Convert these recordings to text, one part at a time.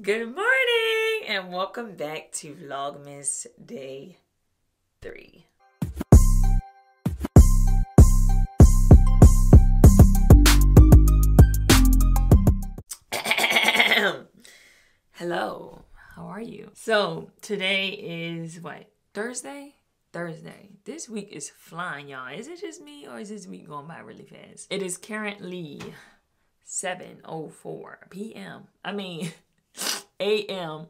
Good morning and welcome back to Vlogmas Day 3. Hello, how are you? So today is what? Thursday? Thursday. This week is flying, y'all. Is it just me or is this week going by really fast? It is currently 7:04 p.m. I mean a.m.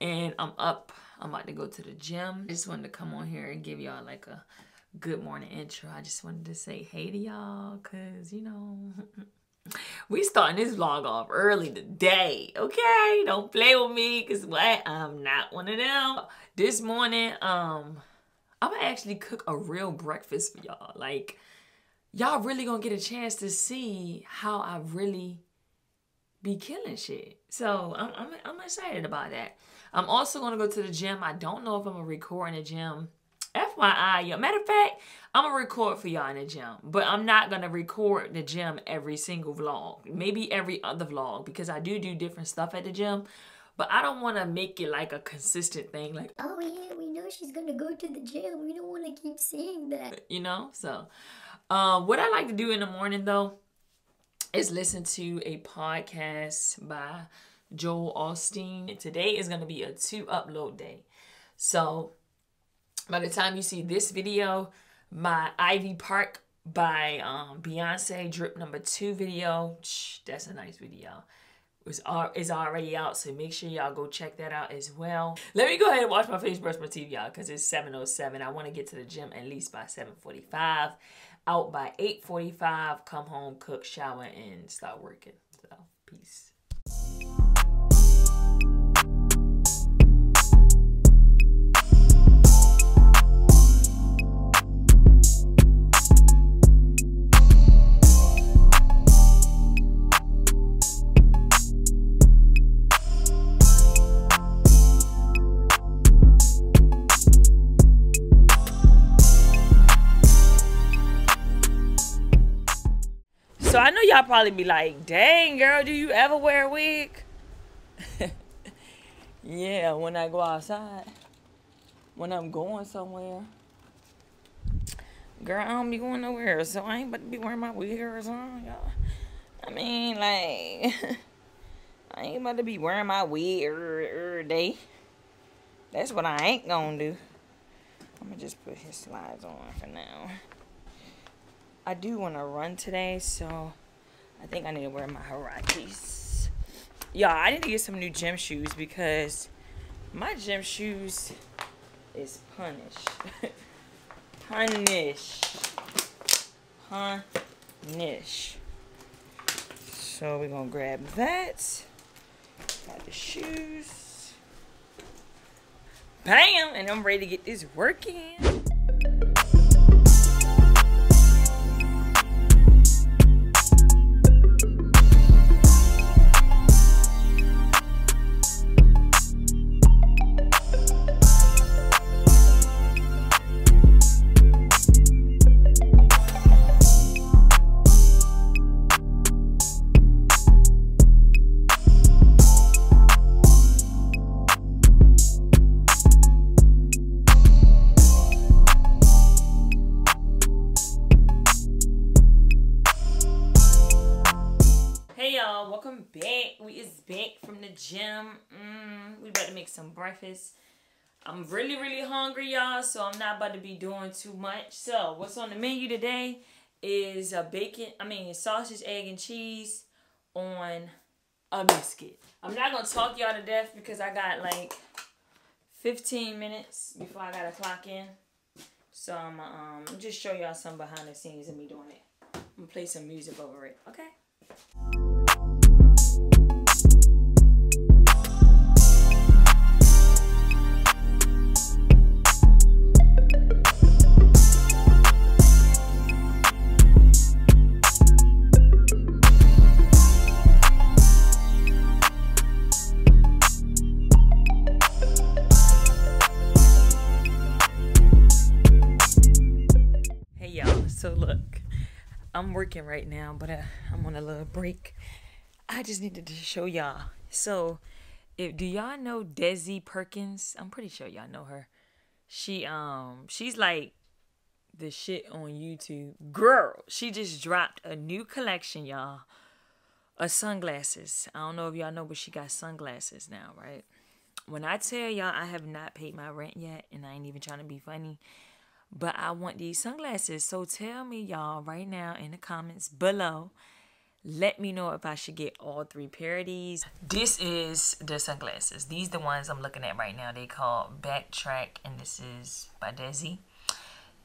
and I'm up. I'm about to go to the gym. I just wanted to come on here and give y'all like a good morning intro. I just wanted to say hey to y'all because, you know, we starting this vlog off early today, okay? Don't play with me because what? I'm not one of them. This morning, I'm gonna actually cook a real breakfast for y'all. Like, y'all really gonna get a chance to see how I really be killing shit. So I'm excited about that. I'm also gonna go to the gym. I don't know if I'm gonna record in the gym. FYI, y'all. Matter of fact, I'm gonna record for y'all in the gym, but I'm not gonna record the gym every single vlog. Maybe every other vlog because I do different stuff at the gym, but I don't wanna make it like a consistent thing. Like, oh yeah, we know she's gonna go to the gym. We don't wanna keep seeing that. You know, so what I like to do in the morning though is listen to a podcast by Joel Austin. Today is going to be a 2-upload day. So by the time you see this video, my Ivy Park by Beyonce drip #2 video, that's a nice video, is already out. So make sure y'all go check that out as well. Let me go ahead and wash my face, brush my teeth, y'all, because it's 7:07. I want to get to the gym at least by 7:45. Out by 8:45, come home, cook, shower, and start working. So, peace. So I know y'all probably be like, dang, girl, do you ever wear a wig? Yeah, when I go outside, when I'm going somewhere. Girl, I don't be going nowhere, so I ain't about to be wearing my wig or something, y'all. I mean, like, I ain't about to be wearing my wig every day. That's what I ain't gonna do. I'm gonna just put his slides on for now. I do want to run today, so I think I need to wear my Harajis. Y'all, I need to get some new gym shoes because my gym shoes is punished. Punished. So we're going to grab that. Got the shoes. Bam! And I'm ready to get this work in. Gym. We about to make some breakfast. I'm really hungry, y'all, so I'm not about to be doing too much. So what's on the menu today is a sausage, egg, and cheese on a biscuit. I'm not gonna talk y'all to death because I got like 15 minutes before I gotta clock in, so I'm just show y'all some behind the scenes of me doing it. I'm gonna play some music over it, okay? I'm working right now, but I'm on a little break. I just needed to show y'all. So do y'all know Desi Perkins? I'm pretty sure y'all know her. She's like the shit on YouTube. Girl, she just dropped a new collection, y'all, of sunglasses. I don't know if y'all know, but she got sunglasses now, right? When I tell y'all I have not paid my rent yet, and I ain't even trying to be funny, but I want these sunglasses. So tell me, y'all, right now in the comments below, let me know if I should get all three pair of these. This is the sunglasses. These the ones I'm looking at right now. They call Backtrack, and this is by Desi.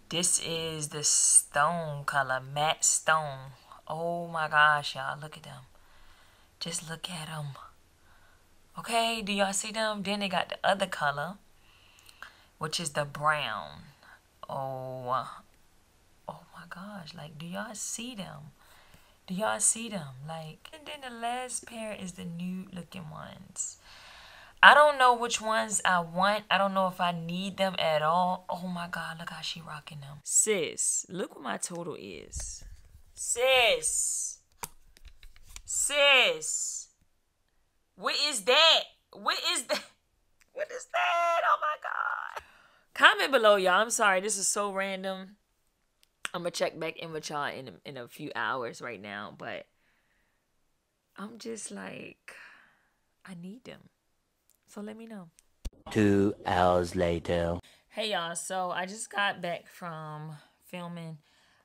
This is the stone color, matte stone. Oh my gosh, y'all, look at them. Just look at them. Okay, do y'all see them? Then they got the other color, which is the brown. Oh my gosh, like, do y'all see them? Do y'all see them? Like, and then the last pair is the nude looking ones. I don't know which ones I want. I don't know if I need them at all. Oh my God, look how she rocking them. Sis, look what my total is. Sis. Sis. What is that? What is that? What is that? Oh my God. Comment below, y'all. I'm sorry, this is so random. I'm going to check back in with y'all in a few hours right now. But I'm just like, I need them. So let me know. 2 hours later. Hey, y'all. So I just got back from filming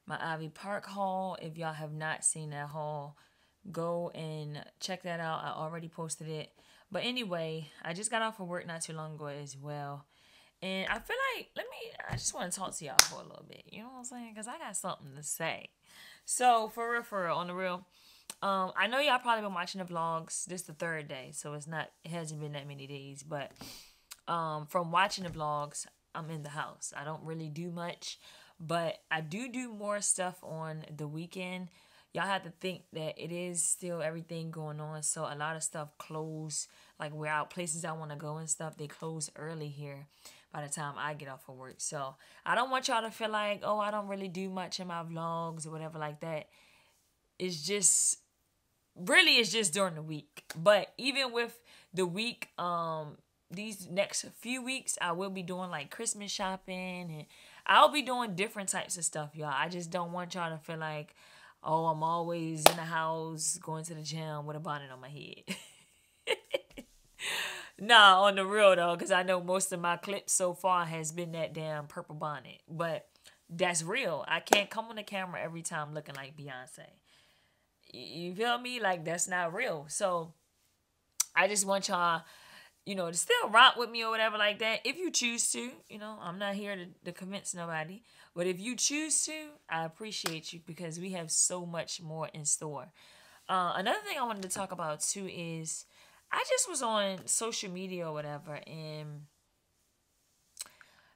my Ivy Park haul. If y'all have not seen that haul, go and check that out. I already posted it. But anyway, I just got off of work not too long ago as well. And I feel like, I just want to talk to y'all for a little bit. You know what I'm saying? Because I got something to say. So, for real, on the real, I know y'all probably been watching the vlogs. This is the third day, so it hasn't been that many days. But from watching the vlogs, I'm in the house. I don't really do much. But I do more stuff on the weekend. Y'all have to think that it is still everything going on. So, a lot of stuff closed. Like, places I want to go and stuff, they close early here. By the time I get off of work. So I don't want y'all to feel like, oh, I don't really do much in my vlogs or whatever like that. It's just, really it's just during the week. But even with the week, these next few weeks, I will be doing like Christmas shopping. And I'll be doing different types of stuff, y'all. I just don't want y'all to feel like, oh, I'm always in the house, going to the gym with a bonnet on my head. Nah, on the real though, because I know most of my clips so far has been that damn purple bonnet. But that's real. I can't come on the camera every time looking like Beyonce. You feel me? Like, that's not real. So I just want y'all, you know, to still rock with me or whatever like that. If you choose to, you know, I'm not here to convince nobody. But if you choose to, I appreciate you because we have so much more in store. Another thing I wanted to talk about too is I just was on social media or whatever, and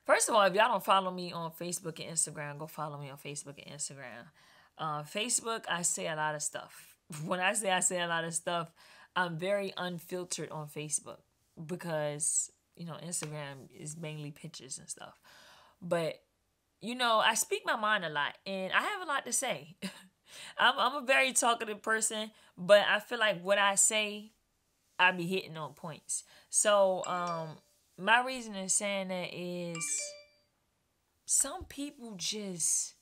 first of all, if y'all don't follow me on Facebook and Instagram, go follow me on Facebook and Instagram. Facebook, I say a lot of stuff. When I say a lot of stuff, I'm very unfiltered on Facebook because, you know, Instagram is mainly pictures and stuff. But, you know, I speak my mind a lot, and I have a lot to say. I'm a very talkative person, but I feel like what I say, I be hitting on points. So, my reason in saying that is some people just,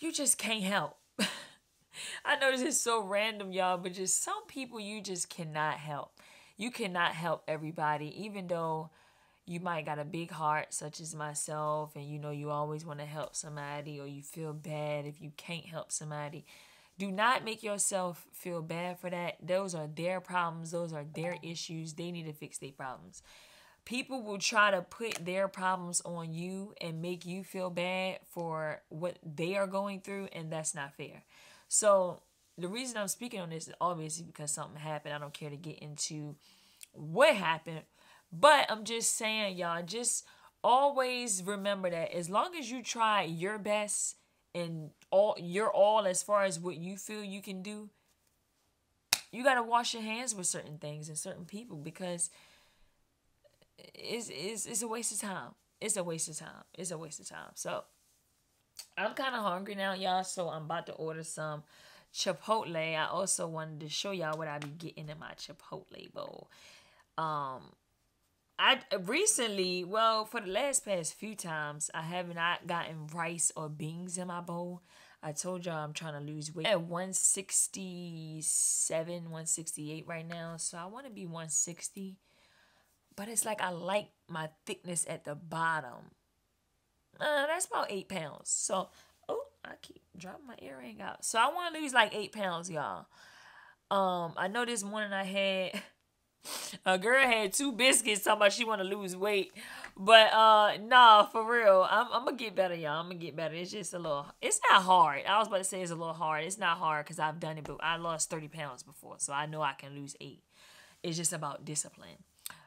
you just can't help. I know this is so random, y'all, but just some people you just cannot help. You cannot help everybody, even though you might got a big heart, such as myself, and you know you always want to help somebody or you feel bad if you can't help somebody. Do not make yourself feel bad for that. Those are their problems. Those are their issues. They need to fix their problems. People will try to put their problems on you and make you feel bad for what they are going through, and that's not fair. So the reason I'm speaking on this is obviously because something happened. I don't care to get into what happened, but I'm just saying, y'all, just always remember that as long as you try your best and you're all as far as what you feel you can do, you got to wash your hands with certain things and certain people because it's a waste of time. It's a waste of time. It's a waste of time. So I'm kind of hungry now, y'all, so I'm about to order some Chipotle, I also wanted to show y'all what I be getting in my Chipotle bowl. I recently, well, for the past few times, I have not gotten rice or beans in my bowl. I told y'all I'm trying to lose weight. I'm at 167, 168 right now, so I want to be 160. But it's like I like my thickness at the bottom. That's about 8 pounds. So, oh, I keep dropping my earring out. So I want to lose like 8 pounds, y'all. I know this morning I had... A girl had 2 biscuits talking about she want to lose weight. But, nah, for real. I'm going to get better, y'all. I'm going to get better. It's just a little... It's not hard. I was about to say it's a little hard. It's not hard because I've done it, but I lost 30 pounds before, so I know I can lose 8. It's just about discipline.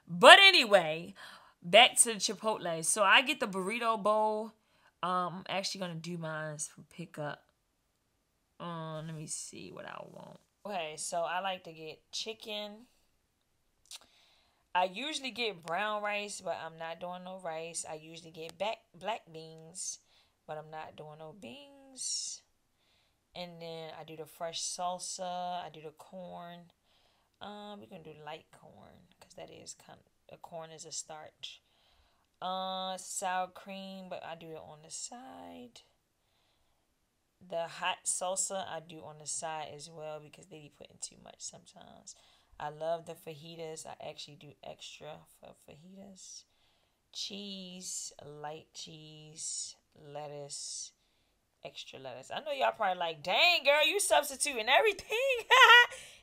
But anyway, back to Chipotle. So I get the burrito bowl. I'm actually going to do mine for pickup. Let me see what I want. Okay, so I like to get chicken... I usually get brown rice, but I'm not doing no rice. I usually get black beans, but I'm not doing no beans. And then I do the fresh salsa. I do the corn. We're going to do light corn because that is kind of, corn is a starch. Sour cream, but I do it on the side. The hot salsa I do on the side as well because they be putting too much sometimes. I love the fajitas. I actually do extra for fajitas. Cheese, light cheese, lettuce, extra lettuce. I know y'all probably like, dang, girl, you substituting everything.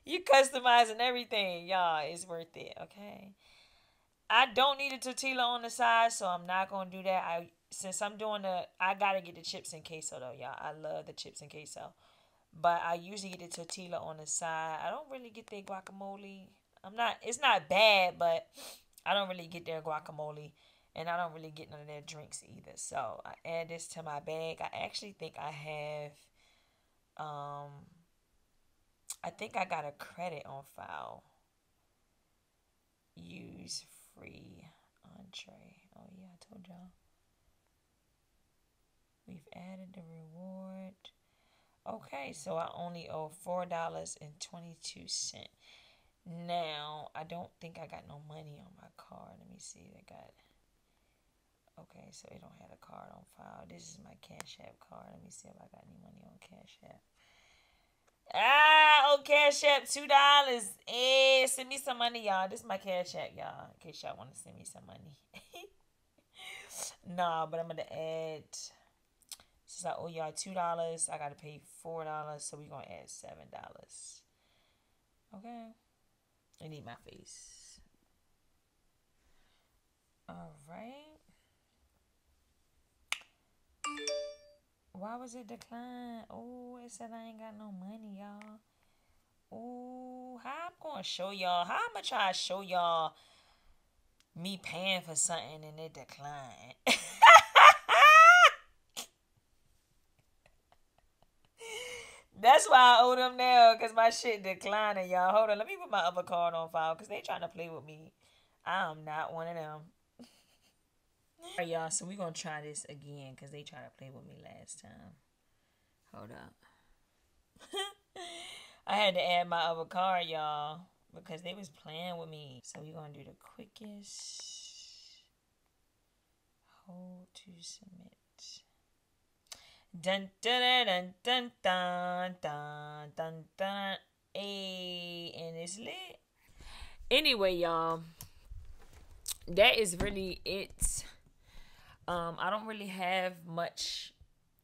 You customizing everything. Y'all, it's worth it, okay? I don't need a tortilla on the side, so I'm not going to do that. Since I'm doing the, I got to get the chips and queso, though, y'all. I love the chips and queso. But I usually get the tortilla on the side. I don't really get their guacamole. It's not bad, but I don't really get their guacamole. And I don't really get none of their drinks either. So I add this to my bag. I actually think I have, I think I got a credit on file. Use free entree. Oh, yeah, I told y'all. We've added the reward. Okay, so I only owe $4.22. Now, I don't think I got no money on my card. Let me see. I got... Okay, so it don't have a card on file. This is my Cash App card. Let me see if I got any money on Cash App. Ah, oh, Cash App, $2. Eh, send me some money, y'all. This is my Cash App, y'all, in case y'all want to send me some money. Nah, but I'm going to add... Since I owe y'all $2, I got to pay $4, so we're going to add $7. Okay. I need my face. All right. Why was it declined? Oh, it said I ain't got no money, y'all. Oh, how I'm going to show y'all? How I'm going to try to show y'all me paying for something and it declined? That's why I owe them now, because my shit declining, y'all. Hold on, let me put my other card on file, because they trying to play with me. I am not one of them. All right, y'all, so we're going to try this again, because they tried to play with me last time. Hold up. I had to add my other card, y'all, because they was playing with me. So we're going to do the quickest. Hold to submit. Dun dun dun dun dun dun dun dun. Hey, and it's lit. Anyway, y'all, that is really it. I don't really have much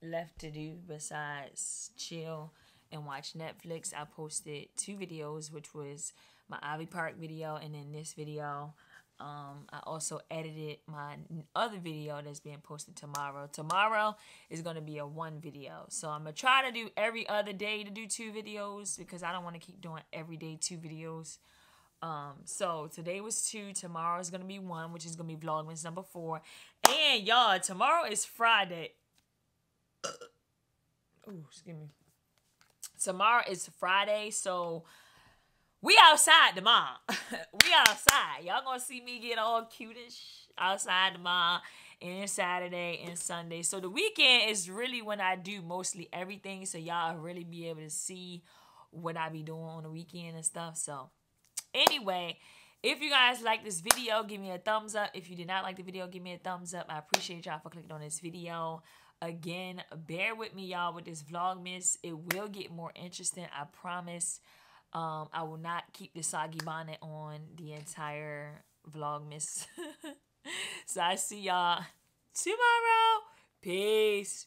left to do besides chill and watch Netflix. I posted 2 videos, which was my Ivy Park video and then this video. I also edited my other video that's being posted tomorrow. Tomorrow is going to be a 1 video. So I'm going to try to do every other day to do 2 videos because I don't want to keep doing every day 2 videos. So today was 2. Tomorrow is going to be 1, which is going to be Vlogmas number 4. And y'all, tomorrow is Friday. Oh, excuse me. Tomorrow is Friday, so... We outside the mall. We outside. Y'all gonna see me get all cutish outside the mall and Saturday and Sunday. So the weekend is really when I do mostly everything. So y'all really be able to see what I be doing on the weekend and stuff. So anyway, if you guys like this video, give me a thumbs up. If you did not like the video, give me a thumbs up. I appreciate y'all for clicking on this video. Again, bear with me, y'all, with this Vlogmas. It will get more interesting, I promise. I will not keep the soggy bonnet on the entire Vlogmas. So I see y'all tomorrow. Peace.